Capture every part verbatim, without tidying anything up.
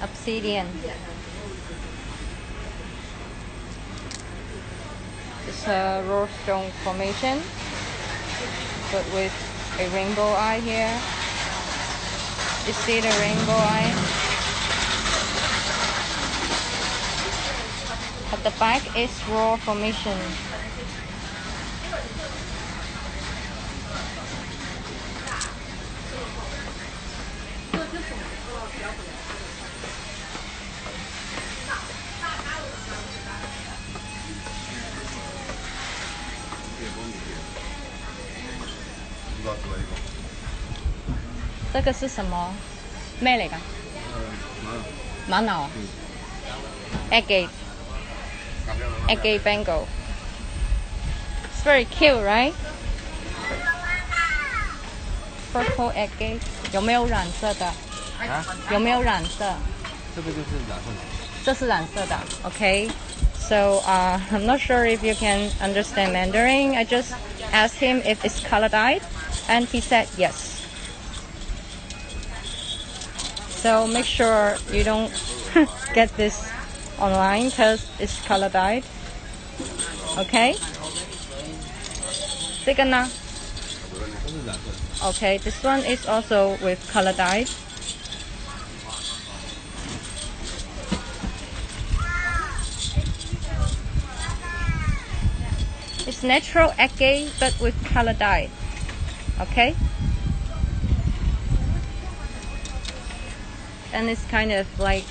Obsidian. It's a rough stone formation, but with a rainbow eye here. You see the rainbow eye? At the back is raw formation.这个是什么？咩嚟㗎？馬瑙。馬瑙。Agate. Agate bangle. It's very cute, right? Purple agate. 有没有染色的？啊？有没有染色？这个就是染色的。这是染色的。Okay. So, uh, I'm not sure if you can understand Mandarin. I just asked him if it's color dyed, and he said yes. So make sure you don't get this online because it's color dyed. Okay? Okay, this one is also with color dyed. It's natural agate but with color dyed. Okay? And it's kind of like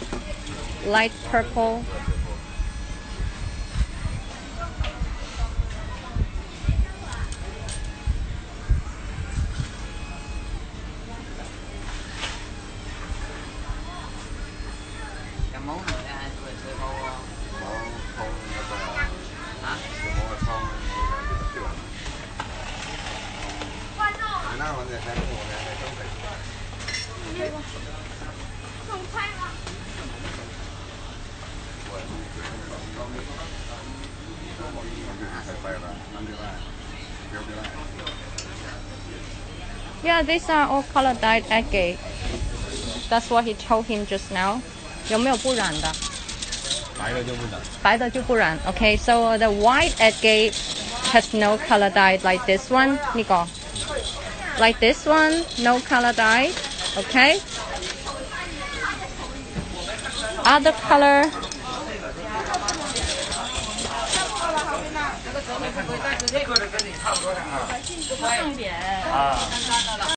light purple. Yeah, these are all color dyed agate. That's what he told him just now. 有没有不染的？白的就不染。白的就不染。Okay, so the white agate has no color dyed like this one. 呢個 like this one, no color dyed. Okay. Other color.